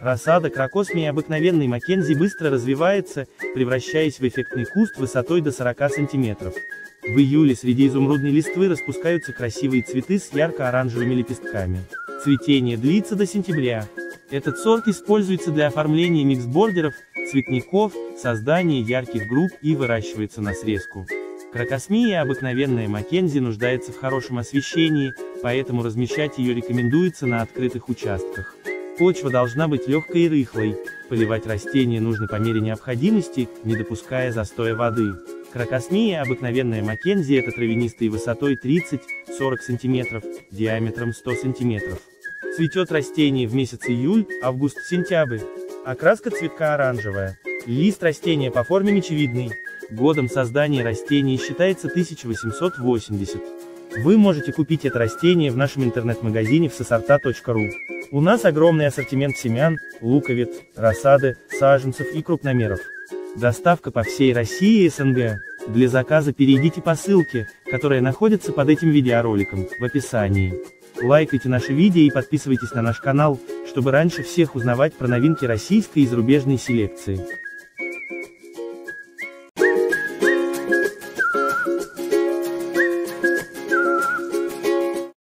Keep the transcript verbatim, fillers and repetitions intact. Рассада крокосмии обыкновенной маккензи быстро развивается, превращаясь в эффектный куст высотой до сорока сантиметров. В июле среди изумрудной листвы распускаются красивые цветы с ярко-оранжевыми лепестками. Цветение длится до сентября. Этот сорт используется для оформления миксбордеров, цветников, создания ярких групп и выращивается на срезку. Крокосмия обыкновенная маккензи нуждается в хорошем освещении, поэтому размещать ее рекомендуется на открытых участках. Почва должна быть легкой и рыхлой, поливать растения нужно по мере необходимости, не допуская застоя воды. Крокосмия обыкновенная маккензи это травянистые высотой тридцать-сорок сантиметров, диаметром сто сантиметров. Цветет растение в месяц июль, август-сентябрь. Окраска цветка оранжевая. Лист растения по форме мечевидный. Годом создания растений считается тысяча восемьсот восемьдесят. Вы можете купить это растение в нашем интернет-магазине в се сорта точка ру. У нас огромный ассортимент семян, луковиц, рассады, саженцев и крупномеров. Доставка по всей России и СНГ. Для заказа перейдите по ссылке, которая находится под этим видеороликом, в описании. Лайкайте наши видео и подписывайтесь на наш канал, чтобы раньше всех узнавать про новинки российской и зарубежной селекции.